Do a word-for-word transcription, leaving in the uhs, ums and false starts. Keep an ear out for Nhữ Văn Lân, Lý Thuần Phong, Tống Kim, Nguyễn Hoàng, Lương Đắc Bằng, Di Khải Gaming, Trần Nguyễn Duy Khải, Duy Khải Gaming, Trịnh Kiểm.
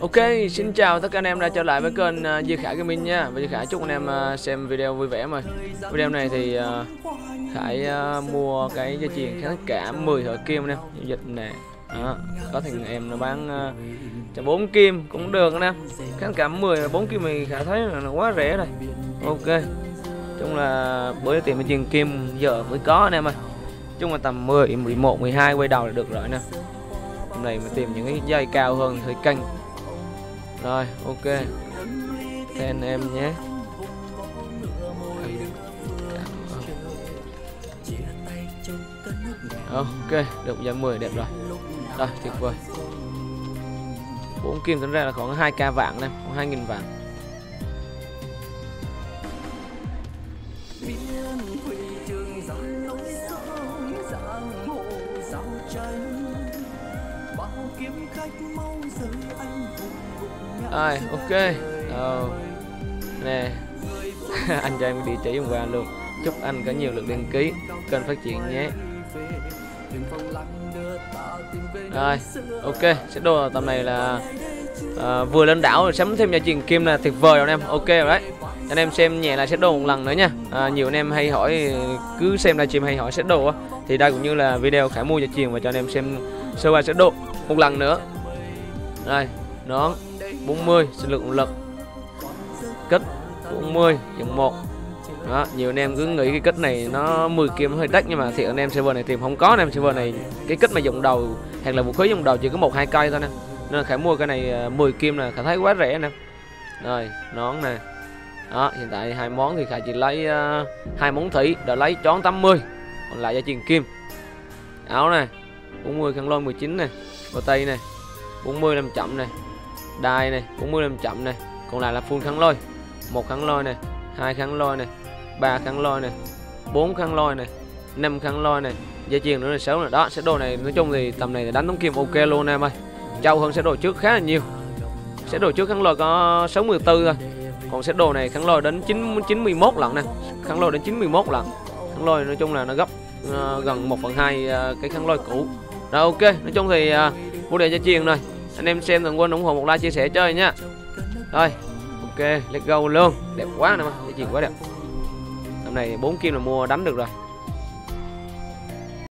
Ok, xin chào tất cả anh em đã trở lại với kênh uh, Di Khải Gaming nha. Và Di Khải chúc anh em uh, xem video vui vẻ mà. Video này thì uh, Khải uh, mua cái dây chuyền kháng cả mười thợ kim nè, giao dịch nè. À, có thằng em nó bán uh, bốn kim cũng được nè. Kháng cả mười bốn kim mình Khải thấy là nó quá rẻ rồi. Ok. Chung là bữa tìm dây kim giờ mới có anh em ơi. Chung là tầm mười, mười một, mười hai quay đầu là được rồi nè. Hôm nay mình tìm những cái dây cao hơn thời canh. Rồi, ok. Thế anh em nhé. Ok, được giá mười đẹp rồi. Rồi, tuyệt vời. bốn kim tính ra là khoảng hai k vạn này, khoảng hai nghìn vạn. Rồi, ok. Oh. Nè. Anh cho em địa chỉ hôm qua luôn. Chúc anh có nhiều lượt đăng ký, kênh phát triển nhé. Rồi, ok. Sẽ đồ tầm này là à, vừa lên đảo rồi sắm thêm nhà truyền kim là tuyệt vời rồi anh em. Ok rồi đấy. Anh em xem nhẹ lại set đồ một lần nữa nha. À, nhiều anh em hay hỏi, cứ xem livestream hay hỏi set đồ á, thì đây cũng như là video Khải mua nhà truyền và cho anh em xem sơ qua set đồ một lần nữa. Rồi, nón bốn mươi, sinh lực động lực, kích bốn mươi, dòng một. Đó, nhiều anh em cứ nghĩ cái kích này nó mười kim hơi đắt, nhưng mà thì anh em server này tìm không có. Anh em server này cái kích mà dùng đầu hoặc là vũ khí dùng đầu chỉ có một hai cây thôi nè. Nên là Khải mua cái này mười kim là Khải thấy quá rẻ nè. Rồi, nón nè. Đó, hiện tại hai món thì Khải chỉ lấy hai uh, món thủy, đã lấy chón tám mươi, còn lại gia truyền kim. Áo này, bốn mươi khăn lôi mười chín này, bao tay này, bốn mươi làm chậm này. Đai này, bốn mươi làm chậm này, còn lại là full kháng lôi. Một kháng lôi này, hai kháng lôi này, ba kháng lôi này, bốn kháng lôi này, năm kháng lôi này, dây chuyền nữa là sáu này. Đó, sẽ đồ này nói chung thì tầm này là đánh Tống Kim ok luôn em ơi. Trâu hơn sẽ đồ trước khá là nhiều. Sẽ đồ trước kháng lôi có sáu mươi tư thôi. Còn sẽ đồ này kháng lôi đến chín chín mốt lần nè, kháng lôi đến chín mươi mốt lần. Kháng lôi nói chung là nó gấp uh, gần một phần hai uh, cái kháng lôi cũ. Rồi ok, nói chung thì uh, vô đề dây chuyền rồi. Anh em xem đừng quên ủng hộ một like chia sẻ chơi nha. Rồi, ok, let's go luôn. Đẹp quá nè mà, dây chuyền quá đẹp. Hôm nay bốn kim là mua đánh được rồi.